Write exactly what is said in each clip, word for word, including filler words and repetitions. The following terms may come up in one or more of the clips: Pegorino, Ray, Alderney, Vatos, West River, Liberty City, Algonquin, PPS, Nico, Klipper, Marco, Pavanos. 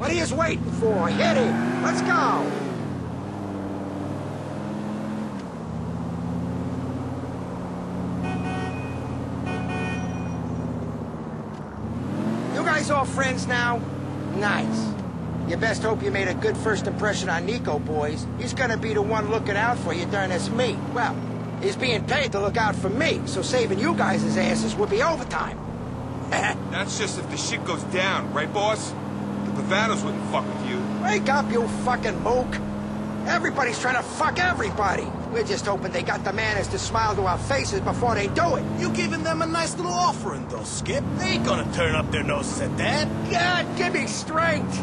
What are you waiting for? Hit him! Let's go! You guys all friends now? Nice. You best hope you made a good first impression on Nico, boys. He's gonna be the one looking out for you during this meet. Well, he's being paid to look out for me, so saving you guys' asses would be overtime. That's just if the shit goes down, right, boss? The Vatos wouldn't fuck with you. Wake up, you fucking mook. Everybody's trying to fuck everybody. We're just hoping they got the manners to smile to our faces before they do it. You giving them a nice little offering, though, Skip. They ain't gonna turn up their noses at that. God, give me strength.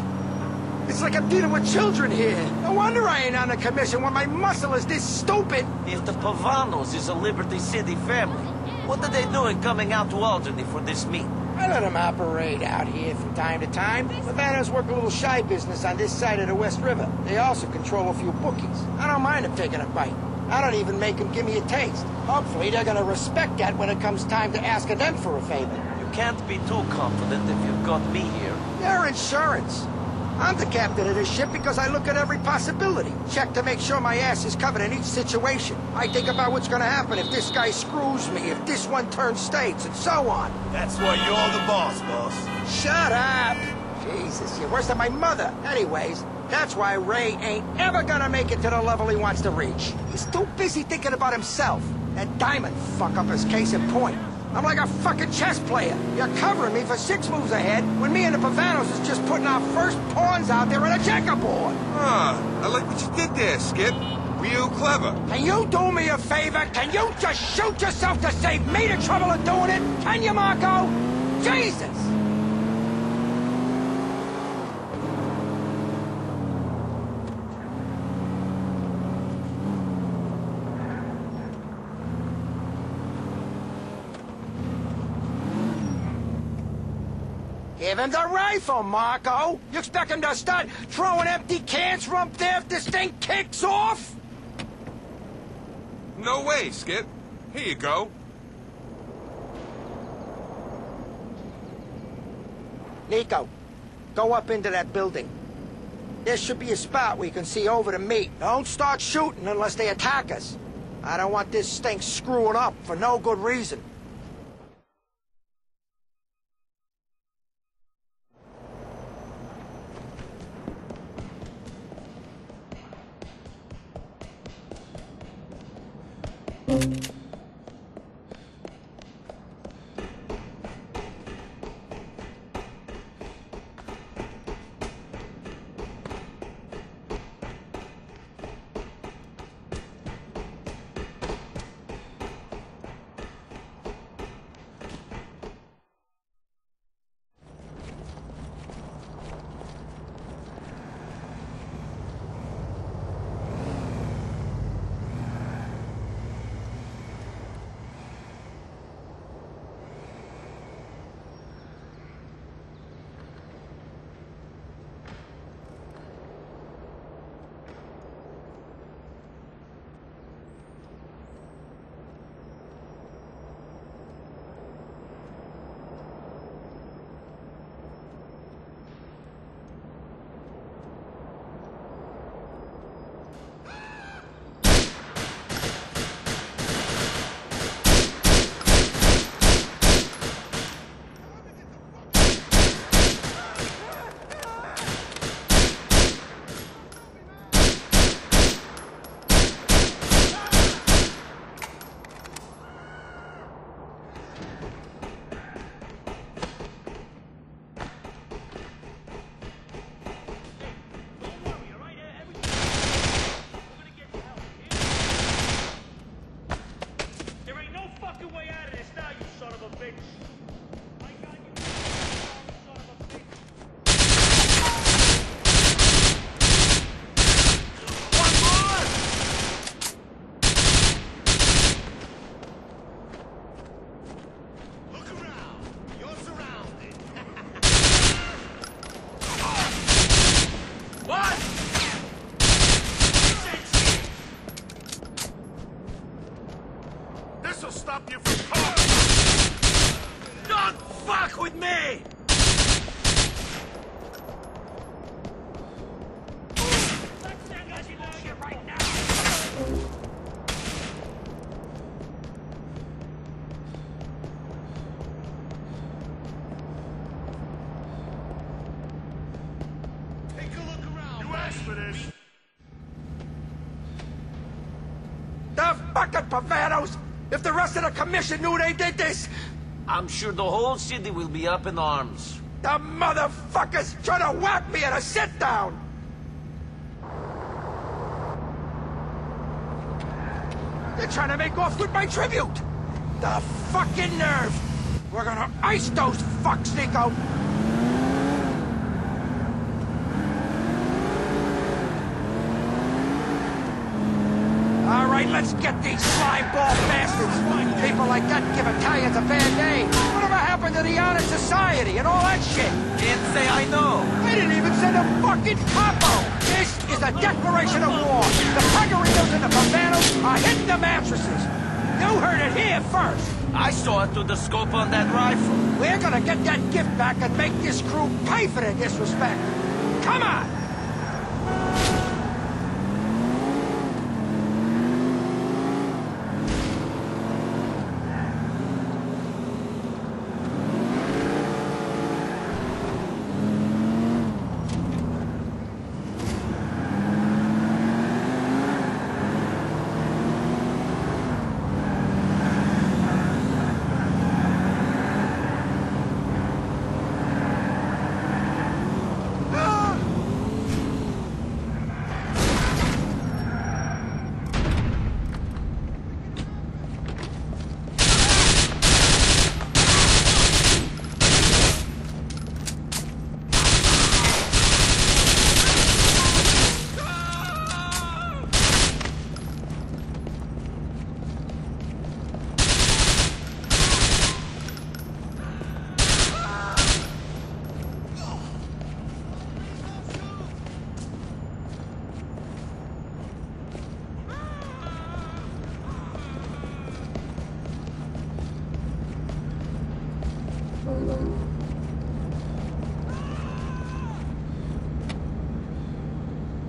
It's like I'm dealing with children here. No wonder I ain't on the commission when my muscle is this stupid. If the Pavanos is a Liberty City family, what are they doing coming out to Alderney for this meet? I let them operate out here from time to time. The Vatos work a little shy business on this side of the West River. They also control a few bookies. I don't mind them taking a bite. I don't even make them give me a taste. Hopefully they're gonna respect that when it comes time to ask them for a favor. You can't be too confident if you've got me here. They're insurance. I'm the captain of this ship because I look at every possibility. Check to make sure my ass is covered in each situation. I think about what's gonna happen if this guy screws me, if this one turns states, and so on. That's why you're the boss, boss. Shut up! Jesus, you're worse than my mother. Anyways, that's why Ray ain't ever gonna make it to the level he wants to reach. He's too busy thinking about himself. That diamond fuck-up is case in point. I'm like a fucking chess player. You're covering me for six moves ahead when me and the Pavanos is just putting our first pawns out there on a checkerboard. Ah, I like what you did there, Skip. Real clever. Can you do me a favor? Can you just shoot yourself to save me the trouble of doing it? Can you, Marco? Jesus! Give him the rifle, Marco! You expect him to start throwing empty cans from up there if this thing kicks off? No way, Skip. Here you go. Nico, go up into that building. There should be a spot where you can see over the meat. Don't start shooting unless they attack us. I don't want this thing screwing up for no good reason. Don't fuck with me! Last minute. The fucking Pavanos! If the rest of the commission knew they did this... I'm sure the whole city will be up in arms. The motherfuckers trying to whack me at a sit-down! They're trying to make off with my tribute! The fucking nerve! We're gonna ice those fucks, Nico! Alright, let's get these slimeball bastards! People like that give Italians a bad day! Whatever happened to the honor society and all that shit? Can't say I know! They didn't even send a fucking popo! This is a declaration of war. The Pegorinos and the Pavanos are hitting the mattresses. You heard it here first. I saw it through the scope on that rifle. We're gonna get that gift back and make this crew pay for their disrespect. Come on!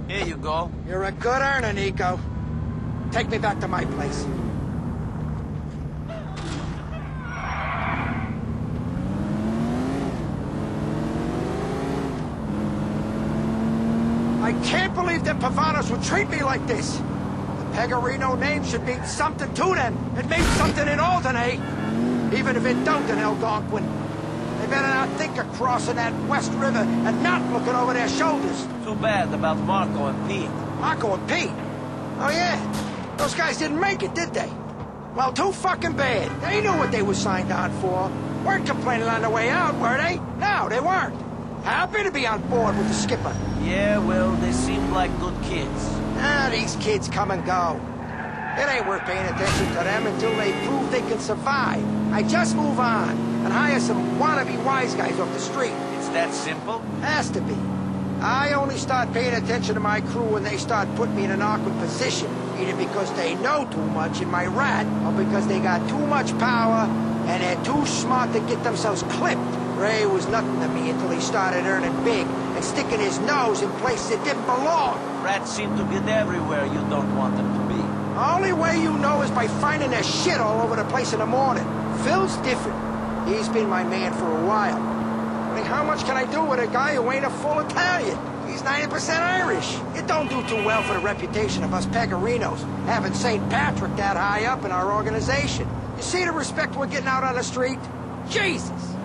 Here you go. You're a good earner, Nico. Take me back to my place. I can't believe that Pavanos would treat me like this. The Pegorino name should mean something to them. It means something in Alderney. Even if it don't in Algonquin. They better not think of crossing that West River and not looking over their shoulders. Too bad about Marco and Pete. Marco and Pete? Oh yeah. Those guys didn't make it, did they? Well, too fucking bad. They knew what they were signed on for. Weren't complaining on their way out, were they? No, they weren't. Happy to be on board with the skipper. Yeah, well, they seemed like good kids. Ah, these kids come and go. It ain't worth paying attention to them until they prove they can survive. I just move on and hire some wannabe wise guys off the street. It's that simple? Has to be. I only start paying attention to my crew when they start putting me in an awkward position, either because they know too much in my rat, or because they got too much power and they're too smart to get themselves clipped. Ray was nothing to me until he started earning big and sticking his nose in places that didn't belong. Rats seem to get everywhere you don't want them to be. The only way you know is by finding their shit all over the place in the morning. Phil's different. He's been my man for a while. I mean, how much can I do with a guy who ain't a full Italian? He's ninety percent Irish. It don't do too well for the reputation of us Pegorinos, having Saint Patrick that high up in our organization. You see the respect we're getting out on the street? Jesus!